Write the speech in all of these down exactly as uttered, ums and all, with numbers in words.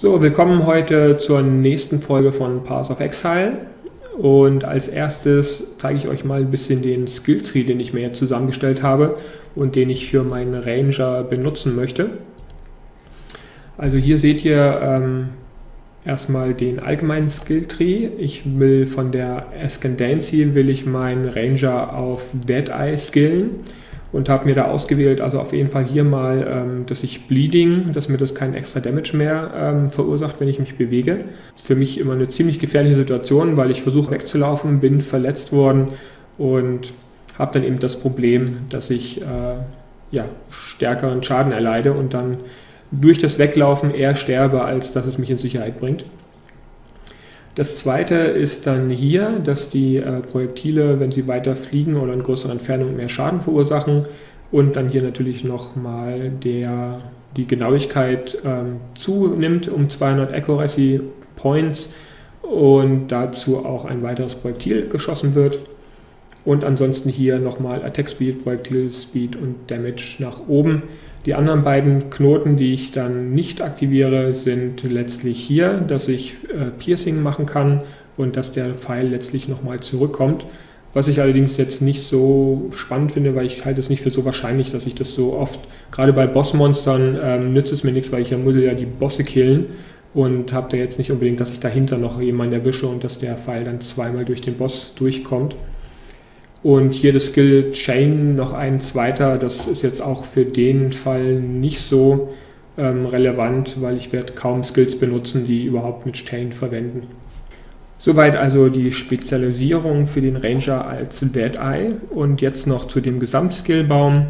So, willkommen heute zur nächsten Folge von Path of Exile. Und als erstes zeige ich euch mal ein bisschen den Skilltree, den ich mir jetzt zusammengestellt habe und den ich für meinen Ranger benutzen möchte. Also hier seht ihr ähm, erstmal den allgemeinen Skilltree. Ich will von der Ascendancy will ich meinen Ranger auf Deadeye skillen und habe mir da ausgewählt, also auf jeden Fall hier mal, ähm, dass ich Bleeding, dass mir das kein extra Damage mehr ähm, verursacht, wenn ich mich bewege. Für mich immer eine ziemlich gefährliche Situation, weil ich versuche wegzulaufen, bin verletzt worden und habe dann eben das Problem, dass ich äh, ja, stärkeren Schaden erleide und dann durch das Weglaufen eher sterbe, als dass es mich in Sicherheit bringt. Das zweite ist dann hier, dass die äh, Projektile, wenn sie weiter fliegen oder in größerer Entfernung, mehr Schaden verursachen. Und dann hier natürlich nochmal die Genauigkeit ähm, zunimmt um zweihundert Accuracy Points und dazu auch ein weiteres Projektil geschossen wird. Und ansonsten hier nochmal Attack Speed, Projektil Speed und Damage nach oben. Die anderen beiden Knoten, die ich dann nicht aktiviere, sind letztlich hier, dass ich äh, Piercing machen kann und dass der Pfeil letztlich nochmal zurückkommt. Was ich allerdings jetzt nicht so spannend finde, weil ich halte es nicht für so wahrscheinlich, dass ich das so oft, gerade bei Bossmonstern ähm, nützt es mir nichts, weil ich ja muss ja die Bosse killen und habe da jetzt nicht unbedingt, dass ich dahinter noch jemanden erwische und dass der Pfeil dann zweimal durch den Boss durchkommt. Und hier das Skill Chain noch ein zweiter, das ist jetzt auch für den Fall nicht so ähm, relevant, weil ich werde kaum Skills benutzen, die überhaupt mit Chain verwenden. Soweit also die Spezialisierung für den Ranger als Deadeye. Und jetzt noch zu dem Gesamtskillbaum.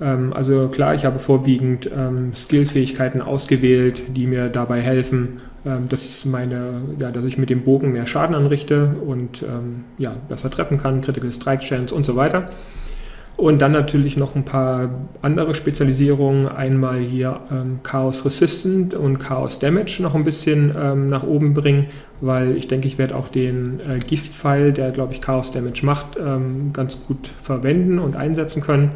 Ähm, also klar, ich habe vorwiegend ähm, Skillfähigkeiten ausgewählt, die mir dabei helfen, ähm, dass, meine, ja, dass ich mit dem Bogen mehr Schaden anrichte und ähm, ja, besser treffen kann, Critical Strike Chance und so weiter. Und dann natürlich noch ein paar andere Spezialisierungen, einmal hier ähm, Chaos Resistant und Chaos Damage noch ein bisschen ähm, nach oben bringen, weil ich denke, ich werde auch den äh, Gift-Pfeil, der glaube ich Chaos Damage macht, ähm, ganz gut verwenden und einsetzen können.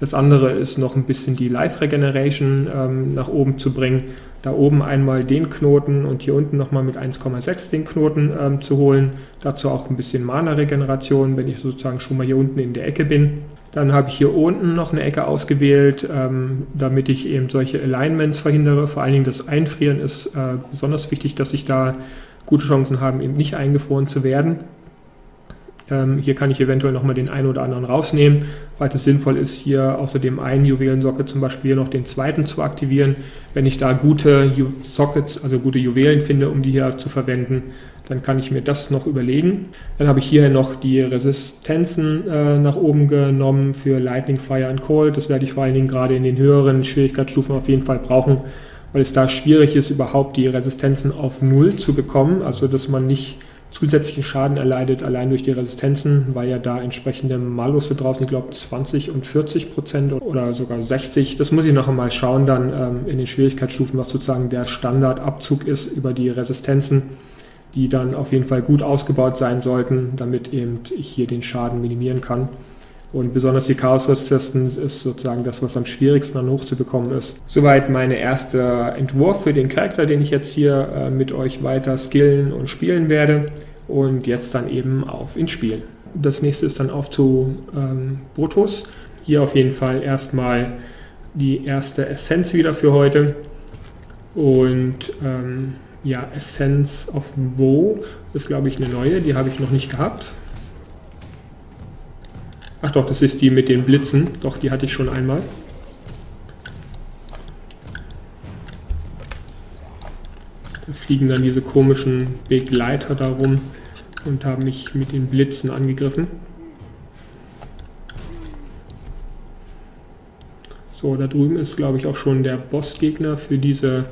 Das andere ist noch ein bisschen die Life Regeneration ähm, nach oben zu bringen. Da oben einmal den Knoten und hier unten nochmal mit eins Komma sechs den Knoten ähm, zu holen. Dazu auch ein bisschen Mana Regeneration, wenn ich sozusagen schon mal hier unten in der Ecke bin. Dann habe ich hier unten noch eine Ecke ausgewählt, ähm, damit ich eben solche Alignments verhindere. Vor allen Dingen das Einfrieren ist äh, besonders wichtig, dass ich da gute Chancen habe, eben nicht eingefroren zu werden. Hier kann ich eventuell nochmal den einen oder anderen rausnehmen, falls es sinnvoll ist, hier außerdem einen Juwelensocket zum Beispiel noch den zweiten zu aktivieren. Wenn ich da gute Ju Sockets, also gute Juwelen finde, um die hier zu verwenden, dann kann ich mir das noch überlegen. Dann habe ich hier noch die Resistenzen äh, nach oben genommen für Lightning, Fire und Cold. Das werde ich vor allen Dingen gerade in den höheren Schwierigkeitsstufen auf jeden Fall brauchen, weil es da schwierig ist, überhaupt die Resistenzen auf null zu bekommen, also dass man nicht zusätzlichen Schaden erleidet, allein durch die Resistenzen, weil ja da entsprechende Malusse drauf sind, ich glaube zwanzig und vierzig Prozent oder sogar sechzig. Das muss ich noch einmal schauen, dann ähm, in den Schwierigkeitsstufen, was sozusagen der Standardabzug ist über die Resistenzen, die dann auf jeden Fall gut ausgebaut sein sollten, damit eben ich hier den Schaden minimieren kann. Und besonders die Chaos-Resistenz ist sozusagen das, was am schwierigsten dann hochzubekommen ist. Soweit mein erster Entwurf für den Charakter, den ich jetzt hier äh, mit euch weiter skillen und spielen werde. Und jetzt dann eben auf ins Spiel. Das nächste ist dann auf zu ähm, Brutus. Hier auf jeden Fall erstmal die erste Essenz wieder für heute. Und ähm, ja, Essence of Woe ist glaube ich eine neue, die habe ich noch nicht gehabt. Ach doch, das ist die mit den Blitzen. Doch, die hatte ich schon einmal. Da fliegen dann diese komischen Begleiter da rum und haben mich mit den Blitzen angegriffen. So, da drüben ist, glaube ich, auch schon der Bossgegner für diese,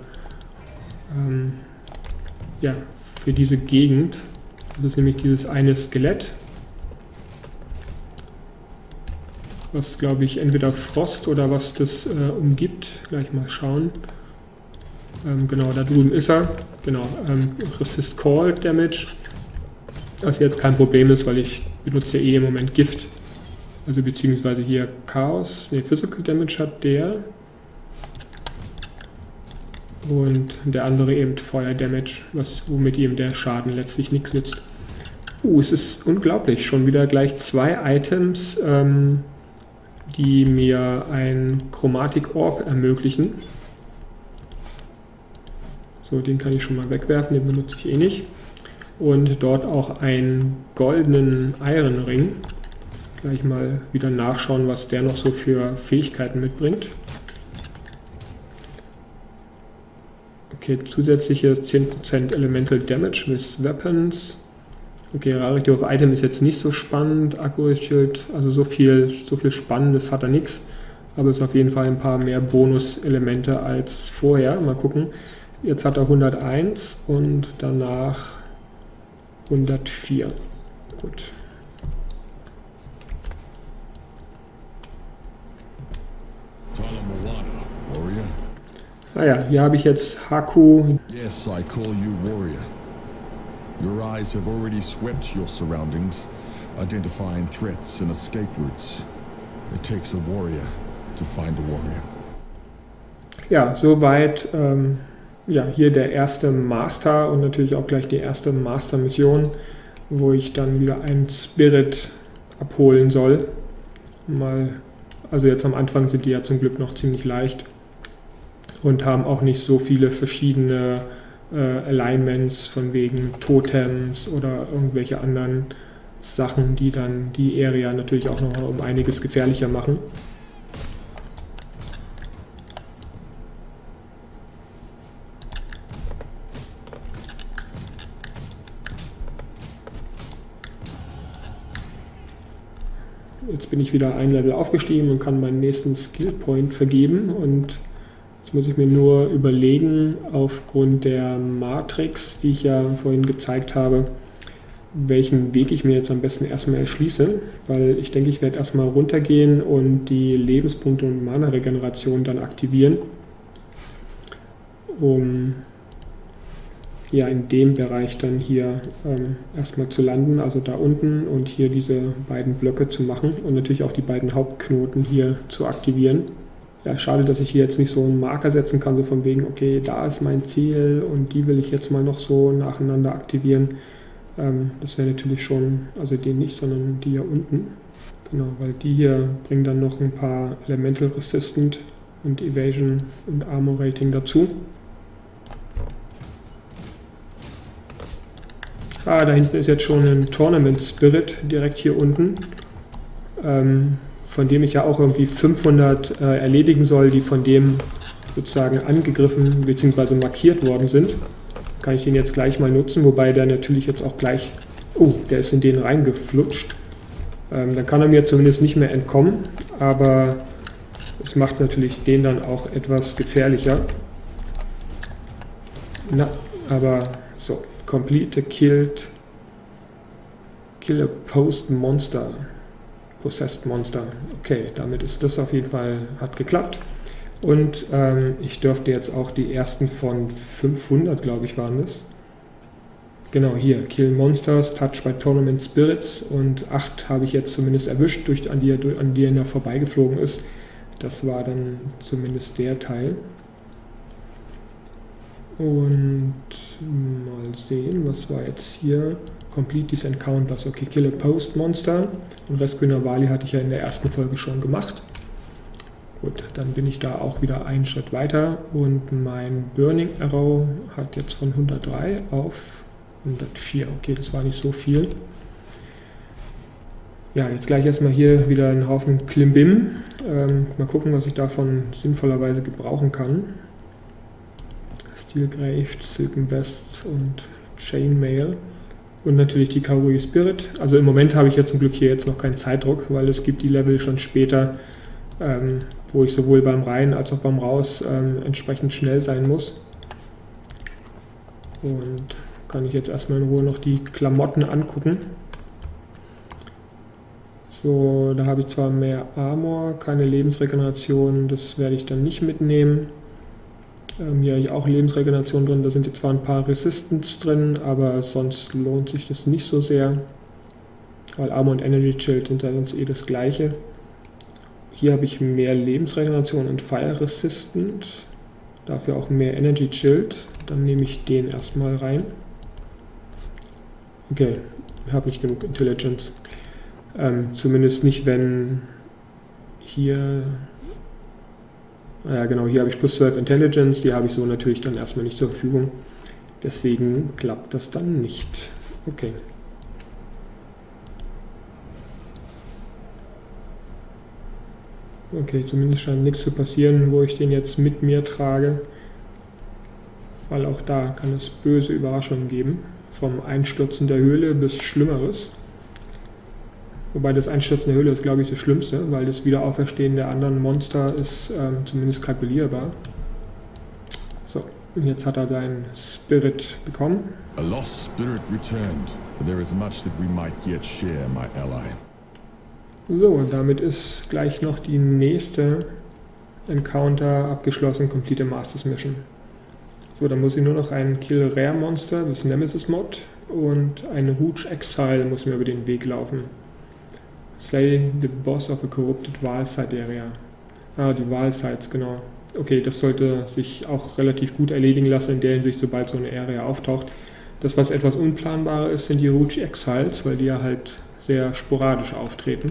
ähm, ja, für diese Gegend. Das ist nämlich dieses eine Skelett, was glaube ich entweder Frost oder was das äh, umgibt. Gleich mal schauen. Ähm, genau, da drüben ist er. Genau, ähm, Resist Cold Damage. Was jetzt kein Problem ist, weil ich benutze ja eh im Moment Gift. Also beziehungsweise hier Chaos. Ne, Physical Damage hat der. Und der andere eben Feuer-Damage, womit ihm der Schaden letztlich nichts nützt. Uh, es ist unglaublich. Schon wieder gleich zwei Items, ähm, die mir ein Chromatic Orb ermöglichen. So, den kann ich schon mal wegwerfen, den benutze ich eh nicht. Und dort auch einen goldenen Ironring. Gleich mal wieder nachschauen, was der noch so für Fähigkeiten mitbringt. Okay, zusätzliche zehn Prozent Elemental Damage with Weapons. Okay, Rarity of Item ist jetzt nicht so spannend. Accuracy Shield, also so viel, so viel Spannendes hat er nichts. Aber es ist auf jeden Fall ein paar mehr Bonuselemente als vorher. Mal gucken. Jetzt hat er hunderteins und danach hundertvier. Gut. Ah ja, hier habe ich jetzt Haku. Yes, I call you warrior. Your eyes have already swept your surroundings, identifying threats and escape routes. It takes a warrior to find a warrior. Ja, soweit ähm, ja, hier der erste Master und natürlich auch gleich die erste Master-Mission, wo ich dann wieder einen Spirit abholen soll. Mal, also jetzt am Anfang sind die ja zum Glück noch ziemlich leicht und haben auch nicht so viele verschiedene äh, Alignments von wegen Totems oder irgendwelche anderen Sachen, die dann die Area natürlich auch noch um einiges gefährlicher machen. Jetzt bin ich wieder ein Level aufgestiegen und kann meinen nächsten Skill Point vergeben und jetzt muss ich mir nur überlegen, aufgrund der Matrix, die ich ja vorhin gezeigt habe, welchen Weg ich mir jetzt am besten erstmal erschließe, weil ich denke, ich werde erstmal runtergehen und die Lebenspunkte und Mana Regeneration dann aktivieren, um ja in dem Bereich dann hier ähm, erstmal zu landen, also da unten und hier diese beiden Blöcke zu machen und natürlich auch die beiden Hauptknoten hier zu aktivieren. Ja, schade, dass ich hier jetzt nicht so einen Marker setzen kann, so von wegen, okay, da ist mein Ziel und die will ich jetzt mal noch so nacheinander aktivieren. Ähm, das wäre natürlich schon, also den nicht, sondern die hier unten. Genau, weil die hier bringen dann noch ein paar Elemental Resistant und Evasion und Armor Rating dazu. Ah, da hinten ist jetzt schon ein Tournament Spirit, direkt hier unten, ähm, von dem ich ja auch irgendwie fünfhundert äh, erledigen soll, die von dem sozusagen angegriffen bzw. markiert worden sind. Kann ich den jetzt gleich mal nutzen, wobei der natürlich jetzt auch gleich... Oh, der ist in den reingeflutscht. Ähm, dann kann er mir zumindest nicht mehr entkommen, aber es macht natürlich den dann auch etwas gefährlicher. Na, aber so... Complete killed, kill a post monster, possessed monster. Okay, damit ist das auf jeden Fall, hat geklappt. Und ähm, ich dürfte jetzt auch die ersten von fünfhundert, glaube ich, waren das. Genau, hier, kill monsters, touch by tournament spirits. Und acht habe ich jetzt zumindest erwischt, durch, an die er an die er vorbeigeflogen ist. Das war dann zumindest der Teil. Und mal sehen, was war jetzt hier? Complete these encounters. Okay, kill a post monster. Und Rescue Navali hatte ich ja in der ersten Folge schon gemacht. Gut, dann bin ich da auch wieder einen Schritt weiter. Und mein Burning Arrow hat jetzt von hundertdrei auf hundertvier. Okay, das war nicht so viel. Ja, jetzt gleich erstmal hier wieder einen Haufen Klimbim. Ähm, mal gucken, was ich davon sinnvollerweise gebrauchen kann. Steelgrave, Silken Vest und Chainmail und natürlich die Kauri Spirit. Also im Moment habe ich ja zum Glück hier jetzt noch keinen Zeitdruck, weil es gibt die Level schon später, ähm, wo ich sowohl beim Rein als auch beim Raus ähm, entsprechend schnell sein muss. Und kann ich jetzt erstmal in Ruhe noch die Klamotten angucken. So, da habe ich zwar mehr Armor, keine Lebensregeneration, das werde ich dann nicht mitnehmen. Hier habe ich auch Lebensregeneration drin, da sind jetzt zwar ein paar Resistance drin, aber sonst lohnt sich das nicht so sehr, weil Armor und Energy Shield sind ja sonst eh das gleiche. Hier habe ich mehr Lebensregeneration und Fire Resistant, Dafür auch mehr Energy Shield. Dann nehme ich den erstmal rein. Okay, ich habe nicht genug Intelligence. Ähm, zumindest nicht, wenn hier... Ja, genau, hier habe ich plus zwölf Intelligence, die habe ich so natürlich dann erstmal nicht zur Verfügung. Deswegen klappt das dann nicht. Okay. Okay, zumindest scheint nichts zu passieren, wo ich den jetzt mit mir trage. Weil auch da kann es böse Überraschungen geben. Vom Einstürzen der Höhle bis Schlimmeres. Wobei das Einstürzen der Höhle ist, glaube ich, das Schlimmste, weil das Wiederauferstehen der anderen Monster ist ähm, zumindest kalkulierbar. So, jetzt hat er seinen Spirit bekommen. A lost spirit returned. There is much that we might yet share, my ally. So, und damit ist gleich noch die nächste Encounter abgeschlossen, Complete Masters Mission. So, dann muss ich nur noch ein Kill Rare Monster, das Nemesis Mod, und eine Huge Exile muss mir über den Weg laufen. Slay the Boss of a Corrupted Vaal Side Area. Ah, die Vaal Sides, genau. Okay, das sollte sich auch relativ gut erledigen lassen, in der Hinsicht, sobald so eine Area auftaucht. Das, was etwas unplanbarer ist, sind die Huge Exiles, weil die ja halt sehr sporadisch auftreten.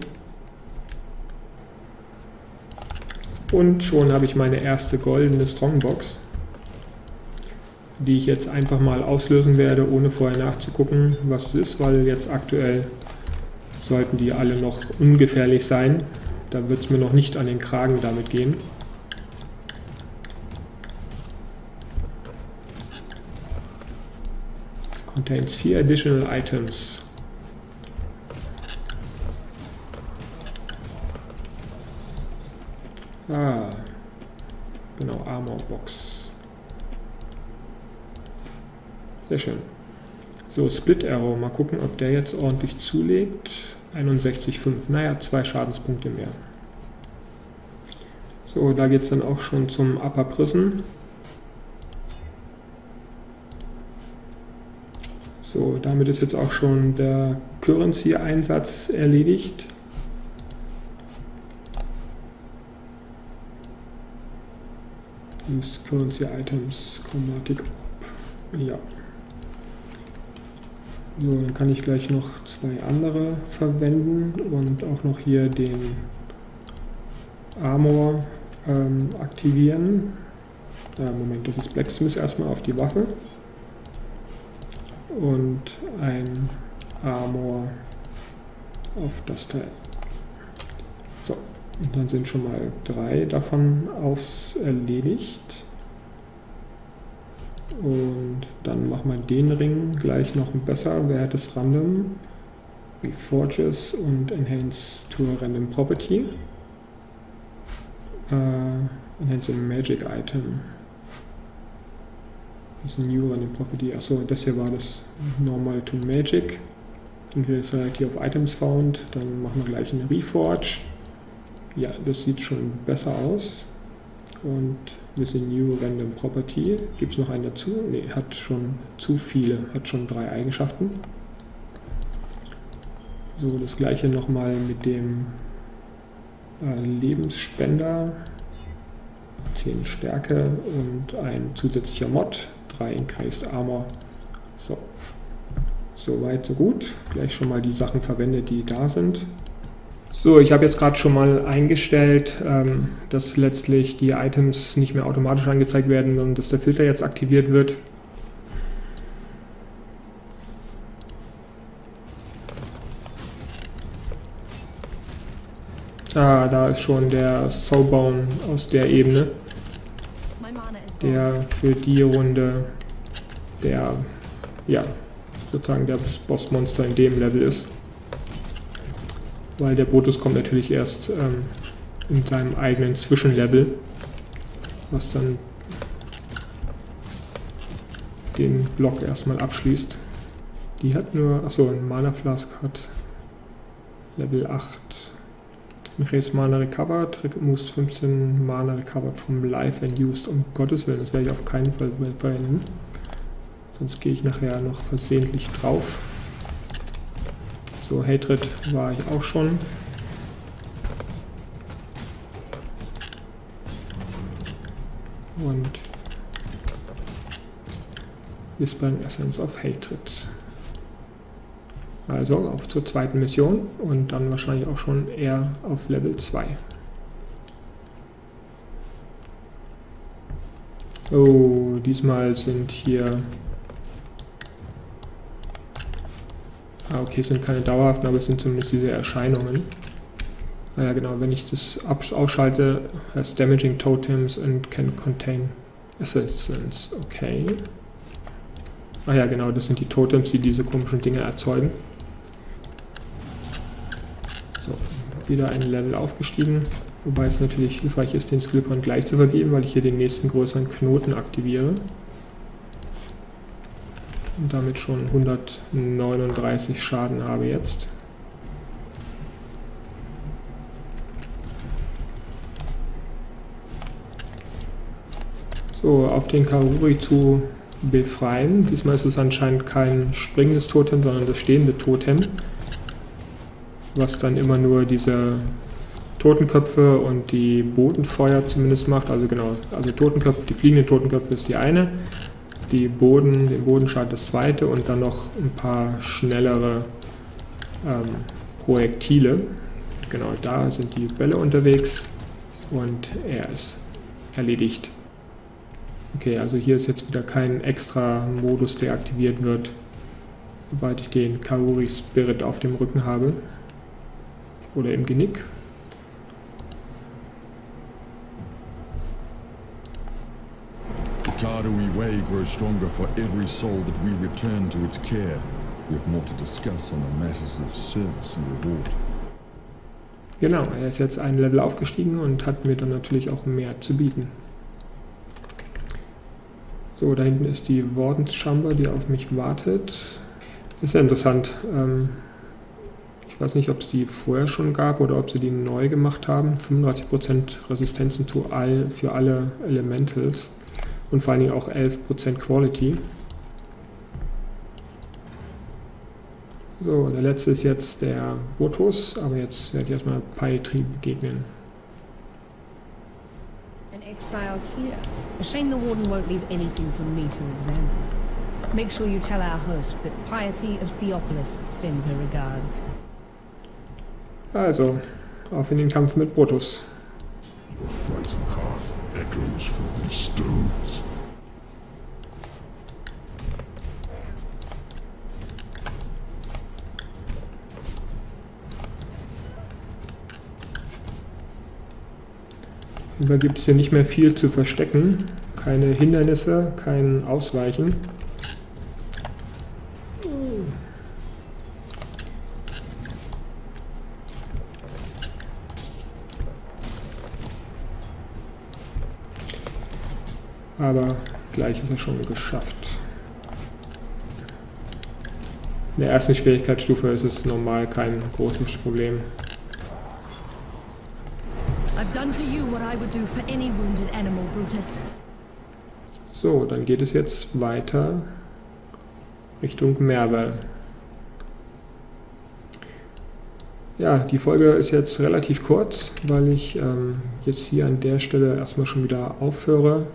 Und schon habe ich meine erste goldene Strongbox, die ich jetzt einfach mal auslösen werde, ohne vorher nachzugucken, was es ist, weil jetzt aktuell sollten die alle noch ungefährlich sein. Da wird es mir noch nicht an den Kragen damit gehen. Contains vier additional items. Ah, genau, Armor Box. Sehr schön. So, Split Arrow, mal gucken, ob der jetzt ordentlich zulegt. einundsechzig Komma fünf. Naja, zwei Schadenspunkte mehr. So, da geht es dann auch schon zum Upper Prison. So, damit ist jetzt auch schon der Currency-Einsatz erledigt. Use Currency-Items, Chromatic Orb. Ja. So, dann kann ich gleich noch zwei andere verwenden und auch noch hier den Armor ähm, aktivieren. Äh, Moment, das ist Blacksmith erstmal auf die Waffe. Und ein Armor auf das Teil. So, und dann sind schon mal drei davon aus erledigt. Und dann machen wir den Ring gleich noch besser. Wert ist Random, Reforges und Enhance to a Random Property. Uh, enhance a Magic Item. Das ist ein New Random Property. Achso, das hier war das Normal to Magic. Und hier ist halt hier auf Items Found. Dann machen wir gleich eine Reforge. Ja, das sieht schon besser aus. Und bisschen New Random Property. Gibt es noch einen dazu? Ne, hat schon zu viele. Hat schon drei Eigenschaften. So, das gleiche nochmal mit dem äh, Lebensspender. zehn Stärke und ein zusätzlicher Mod. drei Increased Armor. So. So weit, so gut. Gleich schon mal die Sachen verwendet, die da sind. So, ich habe jetzt gerade schon mal eingestellt, ähm, dass letztlich die Items nicht mehr automatisch angezeigt werden, sondern dass der Filter jetzt aktiviert wird. Ah, da ist schon der Soulbound aus der Ebene, der für die Runde der, ja, sozusagen das Bossmonster in dem Level ist. Weil der Brutus kommt natürlich erst ähm, in seinem eigenen Zwischenlevel, was dann den Block erstmal abschließt. Die hat nur, achso, ein Mana Flask hat Level acht. Increase Mana Recovered, muss fünfzehn Mana Recovered from Life and Used, um Gottes Willen, das werde ich auf keinen Fall verwenden. Sonst gehe ich nachher noch versehentlich drauf. So, Hatred war ich auch schon. Und Whispering Essence of Hatred. Also auf zur zweiten Mission und dann wahrscheinlich auch schon eher auf Level zwei. Oh, diesmal sind hier... Ah, okay, es sind keine dauerhaften, aber es sind zumindest diese Erscheinungen. Ah ja, genau, wenn ich das ausschalte, heißt Damaging Totems and can contain Essence. Okay. Ah ja, genau, das sind die Totems, die diese komischen Dinge erzeugen. Wieder ein Level aufgestiegen, wobei es natürlich hilfreich ist, den Skillpoint gleich zu vergeben, weil ich hier den nächsten größeren Knoten aktiviere. Und damit schon hundertneununddreißig Schaden habe jetzt. So, auf den Karuri zu befreien. Diesmal ist es anscheinend kein springendes Totem, sondern das stehende Totem, was dann immer nur diese Totenköpfe und die Bodenfeuer zumindest macht. Also genau, also Totenköpfe, die fliegenden Totenköpfe ist die eine, die Boden, den Bodenschaden das zweite und dann noch ein paar schnellere ähm, Projektile. Genau, da sind die Bälle unterwegs und er ist erledigt. Okay, also hier ist jetzt wieder kein extra Modus, der aktiviert wird, sobald ich den Karuri Spirit auf dem Rücken habe. Oder im Genick. The Karui way grows stronger for every soul that we return to its care. We have more to discuss on the matters of service and reward. Genau, er ist jetzt ein Level aufgestiegen und hat mir dann natürlich auch mehr zu bieten. So, da hinten ist die Wardenschamber, die auf mich wartet. Ist ja interessant. Ähm, Ich weiß nicht, ob es die vorher schon gab oder ob sie die neu gemacht haben. fünfunddreißig Prozent Resistenzen zu all, für alle Elementals und vor allen Dingen auch elf Prozent Quality. So, der letzte ist jetzt der Brutus, aber jetzt werde ich erstmal Piety begegnen. An exile here. A shame the warden won't leave anything for me to examine. Make sure you tell our host that Piety of Theopolis sends her regards. Also, auf in den Kampf mit Brutus. Da gibt es hier nicht mehr viel zu verstecken. Keine Hindernisse, kein Ausweichen. Aber gleich ist er schon geschafft. In der ersten Schwierigkeitsstufe ist es normal kein großes Problem. So, dann geht es jetzt weiter Richtung Merwe. Ja, die Folge ist jetzt relativ kurz, weil ich ähm, jetzt hier an der Stelle erstmal schon wieder aufhöre.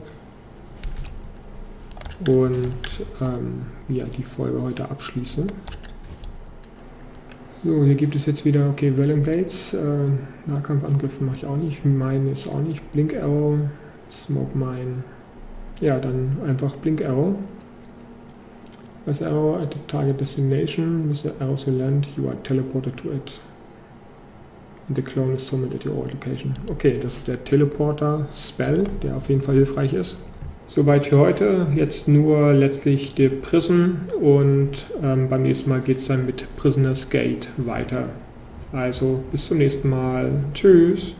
Und ähm, ja, die Folge heute abschließen. So, hier gibt es jetzt wieder, okay, Wellenblades, äh, Nahkampfangriffe mache ich auch nicht, Mine ist auch nicht, Blink Arrow, Smoke Mine, ja, dann einfach Blink Arrow. Press Arrow at the target destination, with the arrow to land, you are teleported to it. And the clone is summoned at your location. Okay, das ist der Teleporter-Spell, der auf jeden Fall hilfreich ist. Soweit für heute, jetzt nur letztlich der Prison und ähm, beim nächsten Mal geht es dann mit Prisoner's Gate weiter. Also bis zum nächsten Mal. Tschüss!